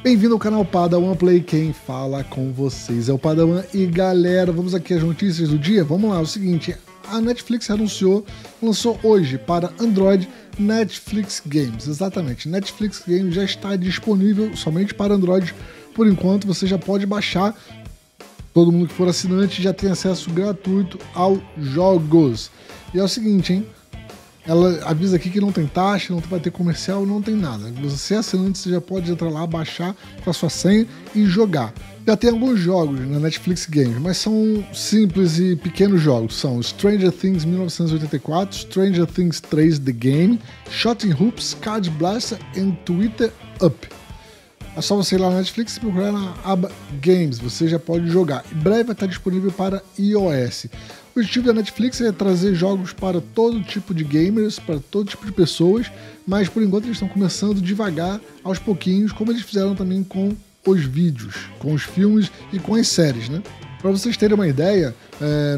Bem-vindo ao canal Padawan Play, quem fala com vocês é o Padawan. E galera, vamos aqui às notícias do dia. Vamos lá, é o seguinte, a Netflix lançou hoje para Android Netflix Games. Exatamente, Netflix Games já está disponível somente para Android por enquanto, você já pode baixar. Todo mundo que for assinante já tem acesso gratuito aos jogos. E é o seguinte, hein? Ela avisa aqui que não tem taxa, não vai ter comercial, não tem nada. Você é assinante, você já pode entrar lá, baixar com a sua senha e jogar. Já tem alguns jogos na Netflix Games, mas são simples e pequenos jogos. São Stranger Things 1984, Stranger Things 3 The Game, Shooting Hoops, Card Blaster e Twitter Up. É só você ir lá na Netflix e procurar na aba Games, você já pode jogar. Em breve vai estar disponível para iOS. O objetivo da Netflix é trazer jogos para todo tipo de gamers, para todo tipo de pessoas, mas por enquanto eles estão começando devagar, aos pouquinhos, como eles fizeram também com os vídeos, com os filmes e com as séries, né? Para vocês terem uma ideia,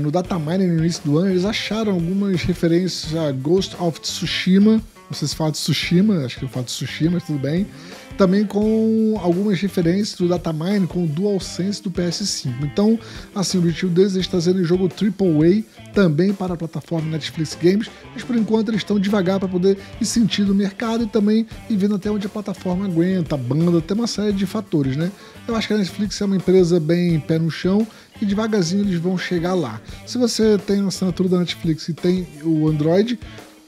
no Datamine no início do ano eles acharam algumas referências a Ghost of Tsushima. Não sei se fala de Tsushima, acho que eu falo de Tsushima, mas tudo bem. Também com algumas referências do Datamine com o DualSense do PS5. Então, assim, o objetivo deles é trazer o jogo AAA também para a plataforma Netflix Games, mas por enquanto eles estão devagar para poder ir sentindo o mercado e também ir vendo até onde a plataforma aguenta, a banda, tem uma série de fatores, né? Eu acho que a Netflix é uma empresa bem pé no chão e devagarzinho eles vão chegar lá. Se você tem a assinatura da Netflix e tem o Android,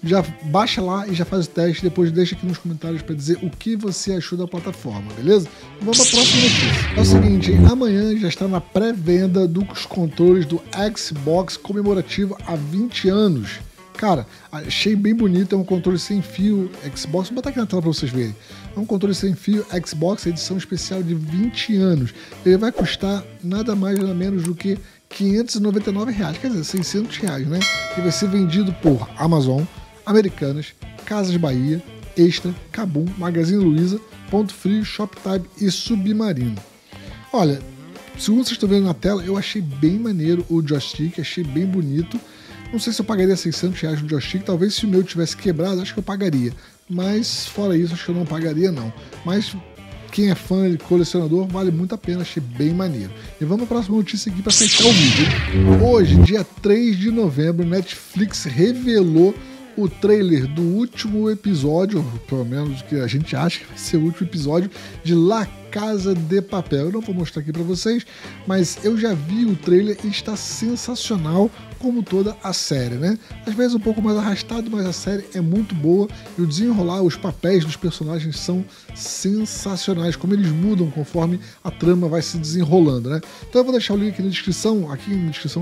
já baixa lá e já faz o teste, depois deixa aqui nos comentários para dizer o que você achou da plataforma, beleza? Vamos para a próxima notícia. É o seguinte, amanhã já está na pré-venda dos controles do Xbox comemorativo a 20 anos. Cara, achei bem bonito, é um controle sem fio Xbox, vou botar aqui na tela para vocês verem. É um controle sem fio Xbox, edição especial de 20 anos. Ele vai custar nada mais nada menos do que R$599, quer dizer, R$600, né? E vai ser vendido por Amazon, Americanas, Casas Bahia, Extra, Kabum, Magazine Luiza, Ponto Frio, Shoptime e Submarino. Olha, segundo vocês estão vendo na tela, eu achei bem maneiro o joystick, achei bem bonito. Não sei se eu pagaria R$600 no joystick, talvez se o meu tivesse quebrado, acho que eu pagaria. Mas fora isso, acho que eu não pagaria não. Mas quem é fã e colecionador, vale muito a pena, achei bem maneiro. E vamos para a próxima notícia aqui para fechar o vídeo. Hoje, dia 3 de novembro, Netflix revelou o trailer do último episódio, pelo menos que a gente acha que vai ser o último episódio, de La Casa de Papel. Eu não vou mostrar aqui para vocês, mas eu já vi o trailer e está sensacional, como toda a série, né? Às vezes um pouco mais arrastado, mas a série é muito boa e o desenrolar, os papéis dos personagens são sensacionais, como eles mudam conforme a trama vai se desenrolando, né? Então eu vou deixar o link aqui na descrição,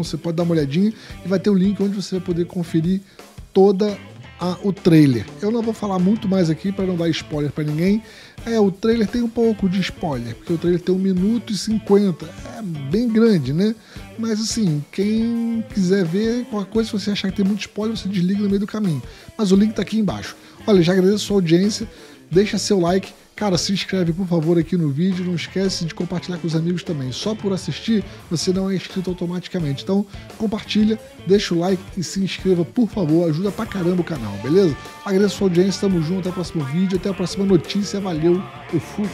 você pode dar uma olhadinha e vai ter um link onde você vai poder conferir toda o trailer. Eu não vou falar muito mais aqui para não dar spoiler para ninguém. O trailer tem um pouco de spoiler, porque o trailer tem 1 minuto e 50, é bem grande, né? Mas assim, quem quiser ver qualquer coisa, se você achar que tem muito spoiler, você desliga no meio do caminho. Mas o link tá aqui embaixo. Olha, já agradeço a sua audiência, deixa seu like, cara, se inscreve por favor aqui no vídeo, não esquece de compartilhar com os amigos também. Só por assistir, você não é inscrito automaticamente. Então, compartilha, deixa o like e se inscreva, por favor. Ajuda pra caramba o canal, beleza? Agradeço a sua audiência, tamo junto, até o próximo vídeo, até a próxima notícia. Valeu, eu fui!